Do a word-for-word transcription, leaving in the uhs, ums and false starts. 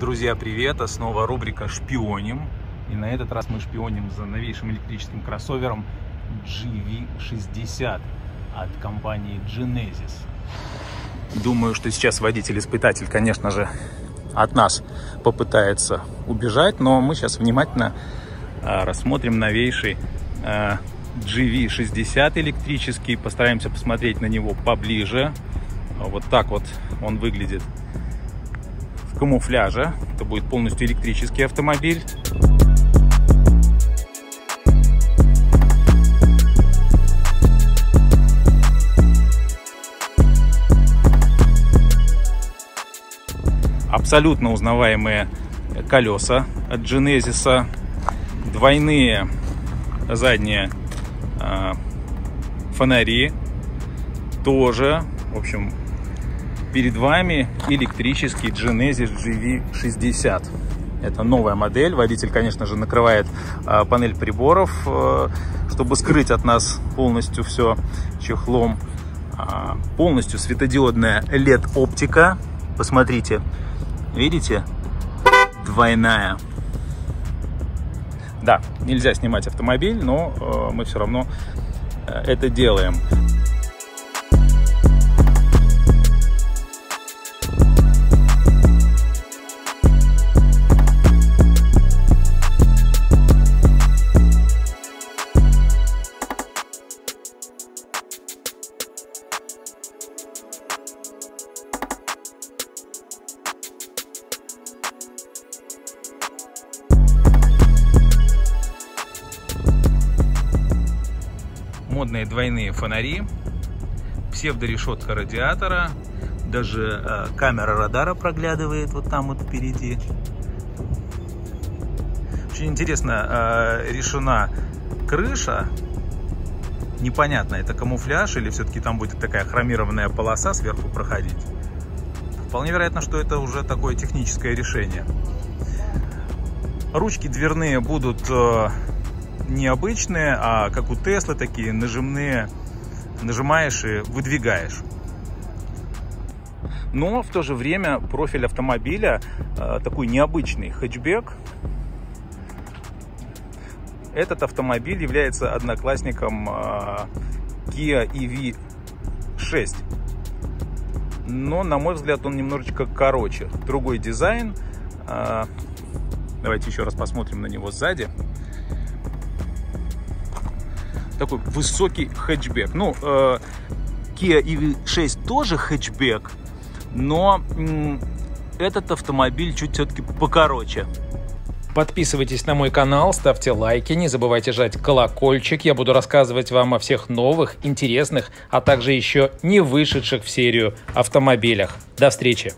Друзья, привет! А снова рубрика «Шпионим». И на этот раз мы шпионим за новейшим электрическим кроссовером джи ви шестьдесят от компании Genesis. Думаю, что сейчас водитель-испытатель, конечно же, от нас попытается убежать, но мы сейчас внимательно рассмотрим новейший джи ви шестьдесят электрический. Постараемся посмотреть на него поближе. Вот так вот он выглядит. Камуфляжа. Это будет полностью электрический автомобиль. Абсолютно узнаваемые колеса от Genesis. Двойные задние э, фонари. Тоже, в общем, перед вами электрический Genesis джи ви шестьдесят. Это новая модель. Водитель, конечно же, накрывает э, панель приборов, э, чтобы скрыть от нас полностью все чехлом. Э, полностью светодиодная эл и ди-оптика. Посмотрите, видите? Двойная. Да, нельзя снимать автомобиль, но э, мы все равно э, это делаем. Модные двойные фонари, псевдорешетка радиатора, даже э, камера радара проглядывает вот там вот впереди. Очень интересно э, решена крыша. Непонятно, это камуфляж или все-таки там будет такая хромированная полоса сверху проходить. Вполне вероятно, что это уже такое техническое решение. Ручки дверные будут... Э, необычные, а как у Tesla, такие нажимные, нажимаешь и выдвигаешь. Но в то же время профиль автомобиля э, такой необычный, хэтчбек. Этот автомобиль является одноклассником э, Kia и ви шесть, но, на мой взгляд, он немножечко короче. Другой дизайн. Э, давайте еще раз посмотрим на него сзади. Такой высокий хэтчбек. Ну, э, Kia и ви шесть тоже хэтчбек, но э, этот автомобиль чуть все-таки покороче. Подписывайтесь на мой канал, ставьте лайки, не забывайте жать колокольчик. Я буду рассказывать вам о всех новых, интересных, а также еще не вышедших в серию автомобилях. До встречи!